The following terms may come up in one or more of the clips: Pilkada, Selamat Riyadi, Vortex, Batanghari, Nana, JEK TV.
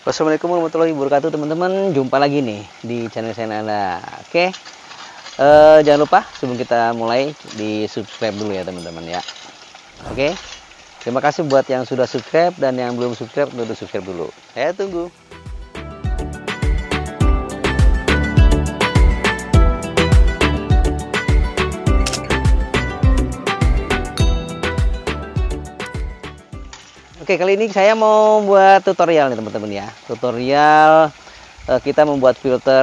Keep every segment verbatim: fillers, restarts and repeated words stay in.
Wassalamualaikum warahmatullahi wabarakatuh teman-teman. Jumpa lagi nih di channel saya Nana. Oke, e, jangan lupa sebelum kita mulai di subscribe dulu ya teman-teman ya. Oke, terima kasih buat yang sudah subscribe, dan yang belum subscribe untuk subscribe dulu. Saya tunggu. Oke, kali ini saya mau buat tutorial nih teman-teman ya. Tutorial e, kita membuat filter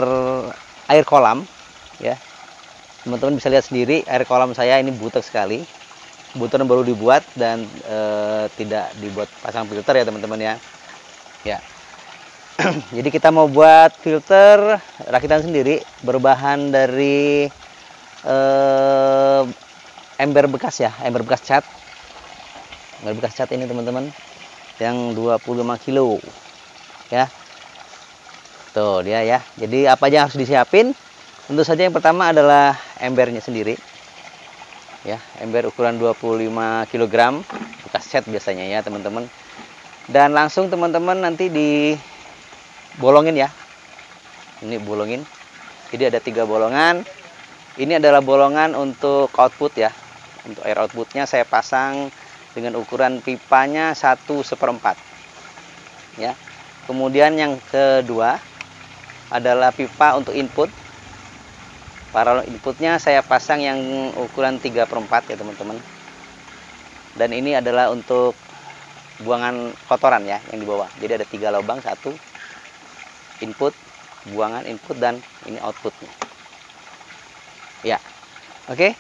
air kolam ya. Teman-teman bisa lihat sendiri air kolam saya ini butek sekali. Butek baru dibuat dan e, tidak dibuat pasang filter ya teman-teman ya. Ya. Jadi kita mau buat filter rakitan sendiri berbahan dari e, ember bekas ya, ember bekas cat. Ember bekas cat ini teman-teman. Yang dua puluh lima kilo ya, tuh dia ya. Jadi apa aja yang harus disiapin? Tentu saja yang pertama adalah embernya sendiri ya, ember ukuran dua puluh lima kilogram bekas cat biasanya ya teman-teman. Dan langsung teman-teman nanti dibolongin ya, ini bolongin. Jadi ada tiga bolongan. Ini adalah bolongan untuk output ya, untuk air outputnya saya pasang dengan ukuran pipanya satu seperempat ya. Kemudian yang kedua adalah pipa untuk input. Paralon inputnya saya pasang yang ukuran tiga perempat ya teman-teman. Dan ini adalah untuk buangan kotoran ya yang di bawah. Jadi ada tiga lubang, satu input, buangan input, dan ini outputnya ya. Oke,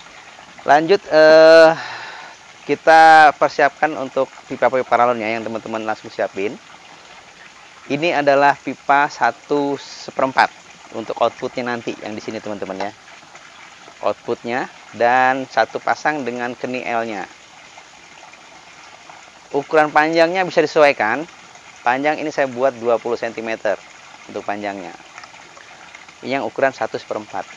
lanjut eh kita persiapkan untuk pipa paralonnya yang teman-teman langsung siapin. Ini adalah pipa satu seperempat untuk outputnya nanti yang di sini teman-teman ya, outputnya. Dan satu pasang dengan keni L-nya. Ukuran panjangnya bisa disesuaikan. Panjang ini saya buat dua puluh sentimeter untuk panjangnya. Ini yang ukuran satu seperempat.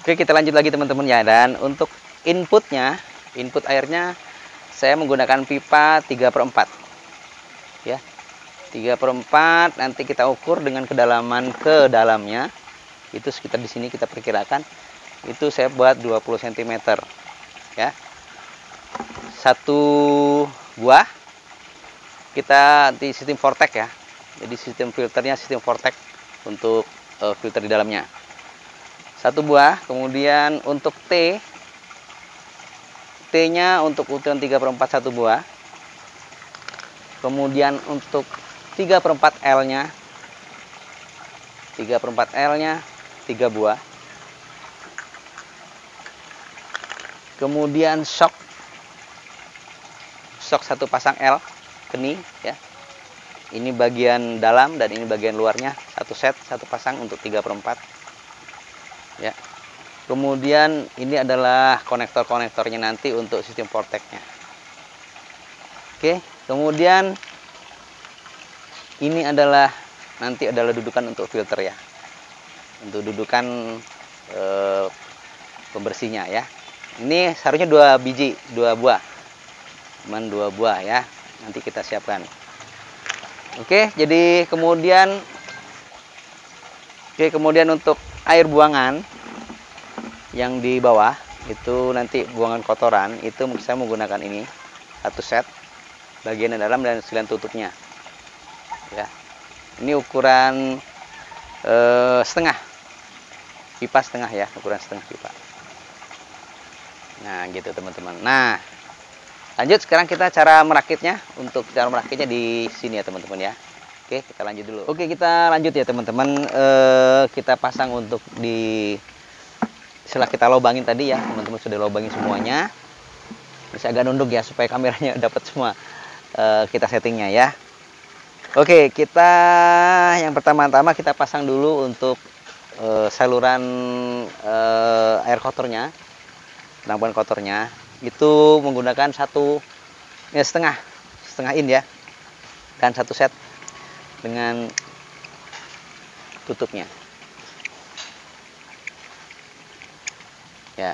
Oke, kita lanjut lagi teman-teman ya. Dan untuk inputnya, input airnya saya menggunakan pipa tiga perempat ya, tiga perempat. Nanti kita ukur dengan kedalaman ke dalamnya itu sekitar di sini, kita perkirakan itu saya buat dua puluh sentimeter ya. Satu buah kita di sistem vortex ya, jadi sistem filternya sistem vortex untuk uh, filter di dalamnya, satu buah. Kemudian untuk T, T-nya untuk ukuran tiga perempat satu buah. Kemudian untuk tiga perempat L-nya, tiga perempat L-nya tiga buah. Kemudian shock, shock satu pasang L, keni ya. Ini bagian dalam dan ini bagian luarnya, satu set, satu pasang untuk tiga perempat ya. Kemudian ini adalah konektor-konektornya nanti untuk sistem vortex-nya. Oke, kemudian ini adalah nanti adalah dudukan untuk filter ya, untuk dudukan e, pembersihnya ya. Ini seharusnya dua biji, dua buah, cuman dua buah ya. Nanti kita siapkan. Oke, jadi kemudian, oke kemudian untuk air buangan yang di bawah itu nanti buangan kotoran itu saya menggunakan ini satu set, bagian dalam dan silian tutupnya ya. Ini ukuran eh, setengah pipa, setengah ya, ukuran setengah pipa. Nah gitu teman-teman. Nah lanjut sekarang kita cara merakitnya. Untuk cara merakitnya di sini ya teman-teman ya. Oke, kita lanjut dulu. Oke, kita lanjut ya teman-teman. eh, kita pasang untuk di setelah kita lobangin tadi ya teman-teman, sudah lobangin semuanya. Bisa agak nunduk ya supaya kameranya dapat semua e, kita settingnya ya. Oke, kita yang pertama-tama kita pasang dulu untuk e, saluran e, air kotornya, penampungan kotornya itu menggunakan satu ya, setengah setengah in ya, dan satu set dengan tutupnya. Ya,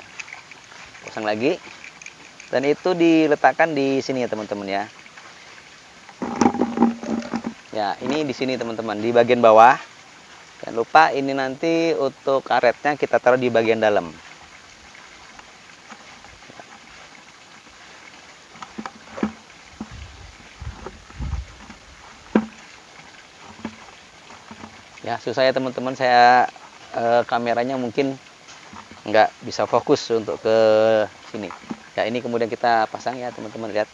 pasang lagi, dan itu diletakkan di sini ya teman-teman ya. Ya, Ya, ini di sini teman-teman, di bagian bawah. Jangan lupa ini nanti untuk karetnya kita taruh di bagian dalam. Ya, susah ya teman-teman, saya eh, kameranya mungkin nggak bisa fokus untuk ke sini. Ya, ini kemudian kita pasang ya teman-teman, lihat.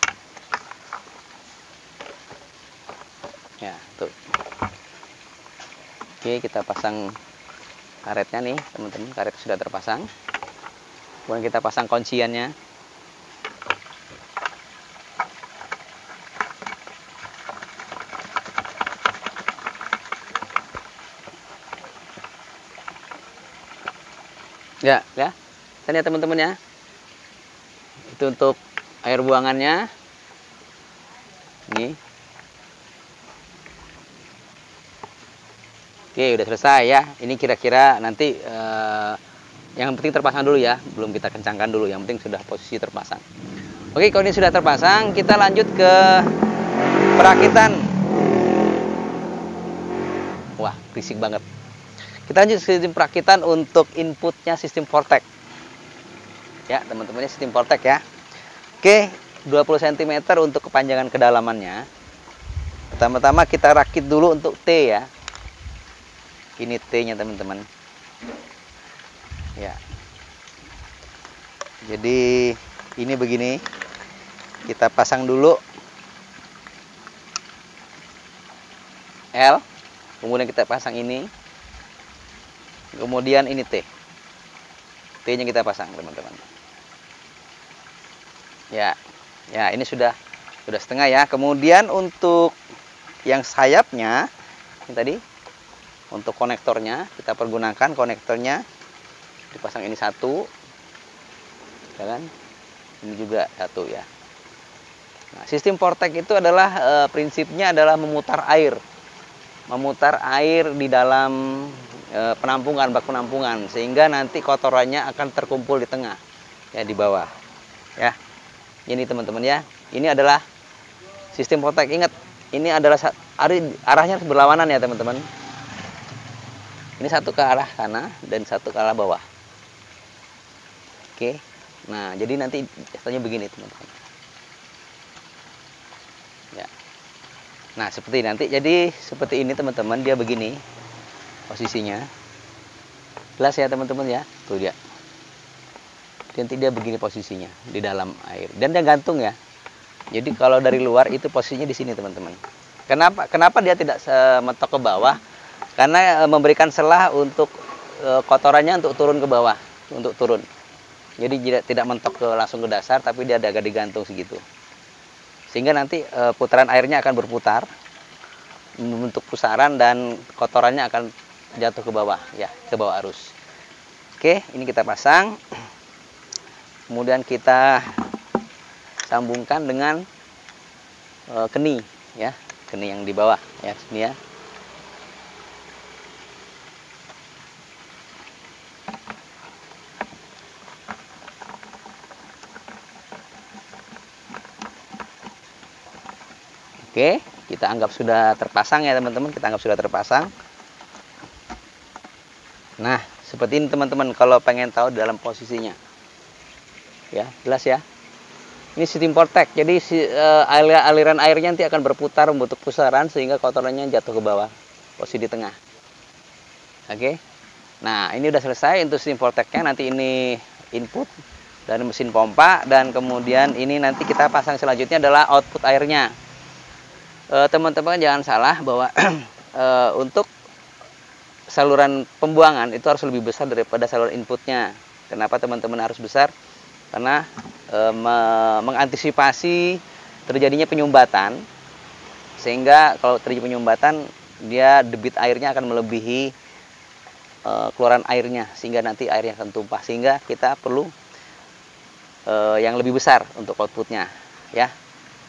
Ya, tuh. Oke, kita pasang karetnya nih teman-teman, karet sudah terpasang. Kemudian kita pasang kunciannya. Ya, ya. Lihat teman-teman ya. Itu untuk air buangannya. Ini. Oke, udah selesai ya. Ini kira-kira nanti eh, yang penting terpasang dulu ya, belum kita kencangkan dulu. Yang penting sudah posisi terpasang. Oke, kalau ini sudah terpasang, kita lanjut ke perakitan. Wah, berisik banget. Kita lanjut ke sistem perakitan untuk inputnya sistem Vortex. Ya, teman-temannya sistem Vortex ya. Oke, dua puluh sentimeter untuk kepanjangan kedalamannya. Pertama-tama kita rakit dulu untuk T ya. Ini T-nya teman-teman. Ya. Jadi ini begini. Kita pasang dulu L, kemudian kita pasang ini. Kemudian ini T. T-nya kita pasang, teman-teman. Ya. Ya, ini sudah sudah setengah ya. Kemudian untuk yang sayapnya ini tadi, untuk konektornya kita pergunakan konektornya, dipasang ini satu, kan? Ini juga satu ya. Nah, sistem Vortex itu adalah e, prinsipnya adalah memutar air, memutar air di dalam e, penampungan, bak penampungan, sehingga nanti kotorannya akan terkumpul di tengah, ya di bawah, ya. Ini teman-teman ya, ini adalah sistem Vortex. Ingat, ini adalah arahnya berlawanan ya teman-teman. Ini satu ke arah sana dan satu ke arah bawah. Oke. Nah, jadi nanti jatuhnya begini, teman-teman. Ya. Nah, seperti nanti jadi seperti ini, teman-teman, dia begini posisinya. Jelas ya, teman-teman ya. Tuh dia. Nanti dia begini posisinya di dalam air. Dan dia gantung ya. Jadi kalau dari luar itu posisinya di sini, teman-teman. Kenapa kenapa dia tidak mentok ke bawah? Karena memberikan selah untuk kotorannya untuk turun ke bawah, untuk turun. Jadi tidak mentok ke langsung ke dasar, tapi dia agak digantung segitu. Sehingga nanti putaran airnya akan berputar, membentuk pusaran dan kotorannya akan jatuh ke bawah, ya, ke bawah arus. Oke, ini kita pasang. Kemudian kita sambungkan dengan keni, ya, keni yang di bawah, ya, sini ya. Oke, kita anggap sudah terpasang ya teman-teman, kita anggap sudah terpasang. Nah, seperti ini teman-teman kalau pengen tahu dalam posisinya. Ya, jelas ya. Ini sistem Vortex, jadi si, uh, aliran airnya nanti akan berputar membentuk pusaran sehingga kotorannya jatuh ke bawah, posisi di tengah. Oke. Nah, ini udah selesai untuk sistem Vortex-nya, nanti ini input dari mesin pompa dan kemudian ini nanti kita pasang selanjutnya adalah output airnya. Teman-teman jangan salah bahwa uh, untuk saluran pembuangan itu harus lebih besar daripada saluran inputnya. Kenapa teman-teman harus besar? Karena uh, me mengantisipasi terjadinya penyumbatan, sehingga kalau terjadi penyumbatan dia debit airnya akan melebihi uh, keluaran airnya, sehingga nanti airnya akan tumpah, sehingga kita perlu uh, yang lebih besar untuk outputnya ya.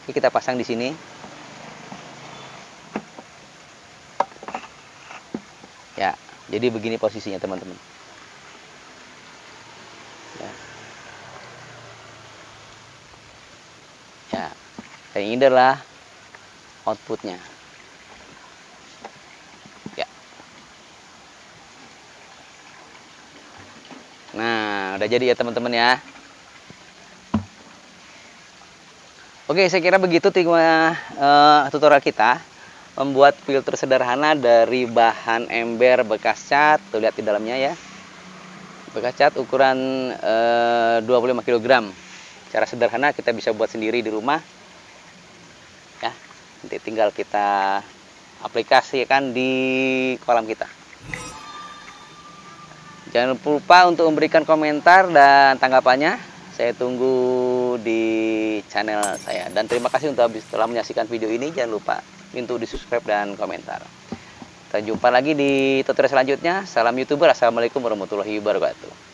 Ini kita pasang di sini. Ya, jadi begini posisinya teman-teman. Ya. Ya, dan ini adalah outputnya. udah jadi ya teman-teman ya. Oke, saya kira begitu tiga, uh, tutorial kita membuat filter sederhana dari bahan ember bekas cat. Tuh lihat di dalamnya ya, bekas cat ukuran uh, dua puluh lima kilogram. Cara sederhana kita bisa buat sendiri di rumah ya, nanti tinggal kita aplikasikan di kolam kita. Jangan lupa untuk memberikan komentar dan tanggapannya. Saya tunggu di channel saya. Dan terima kasih untuk habis telah menyaksikan video ini. Jangan lupa untuk di-subscribe dan komentar. Kita jumpa lagi di tutorial selanjutnya. Salam YouTuber. Assalamualaikum warahmatullahi wabarakatuh.